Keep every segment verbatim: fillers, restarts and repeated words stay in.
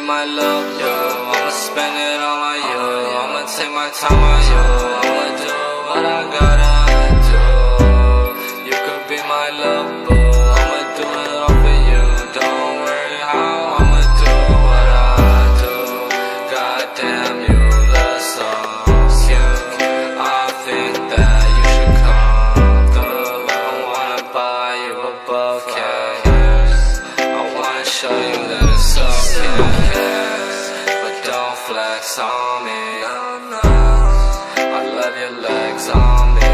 be my love, yo. I'ma spend it all on you. I'ma take my time on you. I'ma do what I gotta do. You could be my love, boo. I'ma do it all for you. Don't worry how I'ma do what I do. Goddamn you, love so cute. I think that you should come through. I wanna buy you a bouquet. I wanna show you that it's okay. Flex on me, I love your legs on me.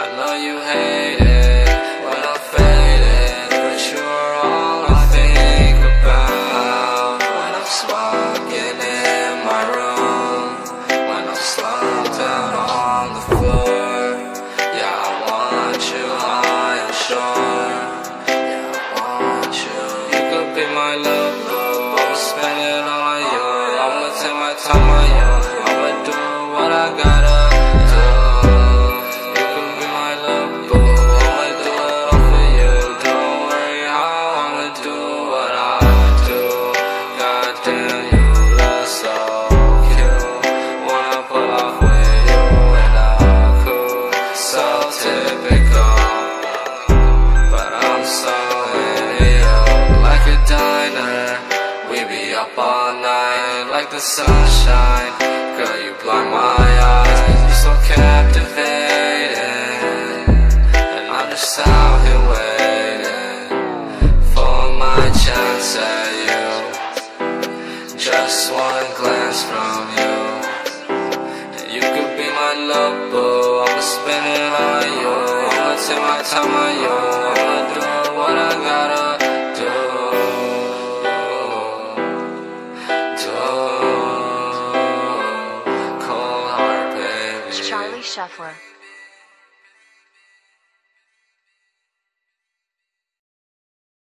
I know you hate it when I'm faded, but you're all I think about. When I'm smoking in my room, when I'm slumped down on the floor, yeah, I want you, I am sure. Yeah, I want you. You could be my love, but I'll spend it all. I'ma do what I gotta do. You can be my love, boo. I'ma do it all for you. Don't worry how I'ma do what I do. Goddamn, you look so cute. Wanna pull off with you and I could. So typical, but I'm so in it. Like a diner, we be up all night. Like the sunshine, girl, you blind my eyes. You're so captivating, and I'm just out here waiting for my chance at you. Just one glance from you, and you could be my love, boo. I'ma spend it on you. I'ma take my time on you. I'ma do what I gotta. Charlie Shuffler.